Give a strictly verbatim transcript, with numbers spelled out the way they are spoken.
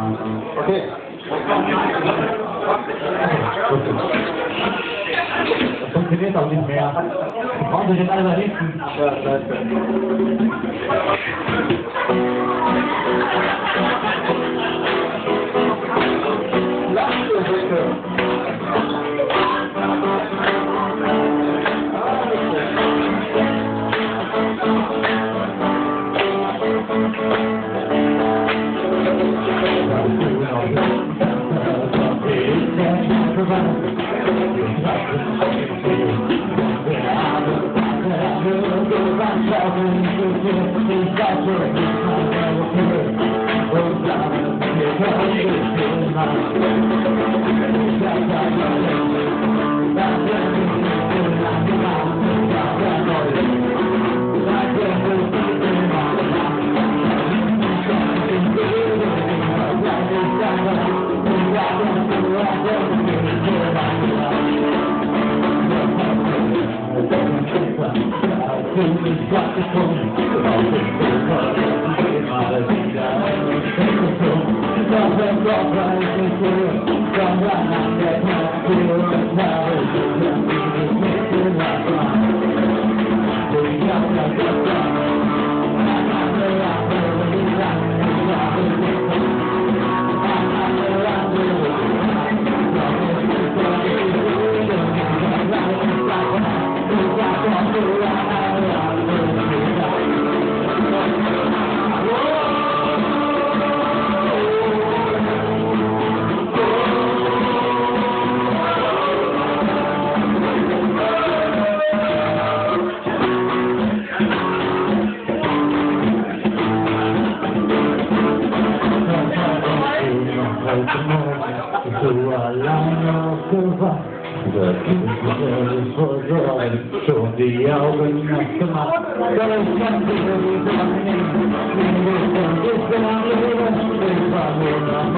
Okay. Das funktioniert auch nicht mehr. Wir brauchen sich jetzt alle da hinten. Ja, I'm